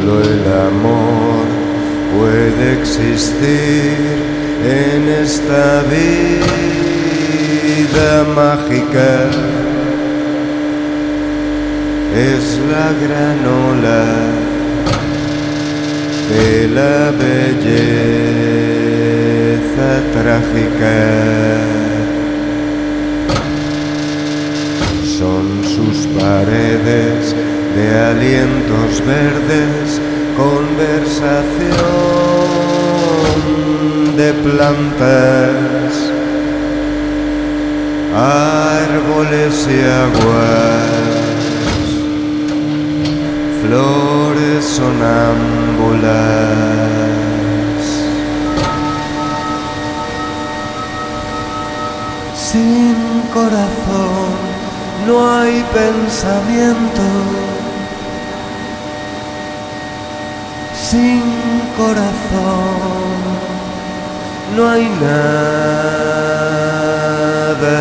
Solo el amor puede existir en esta vida mágica. Es la gran ola de la belleza trágica. Son sus paredes de alientos verdes, conversación de plantas, árboles y aguas, flores sonámbulas. Sin corazón no hay pensamiento. Sin corazón no hay nada.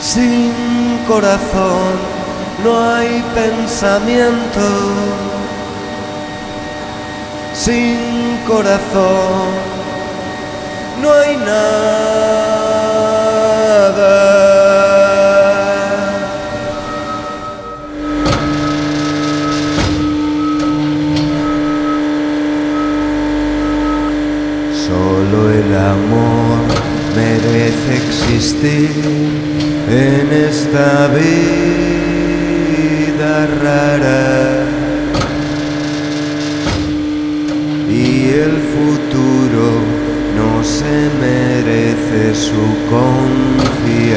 Sin corazón no hay pensamiento. Sin corazón no hay nada. Solo el amor merece existir en esta vida rara, y el futuro no se merece su confianza.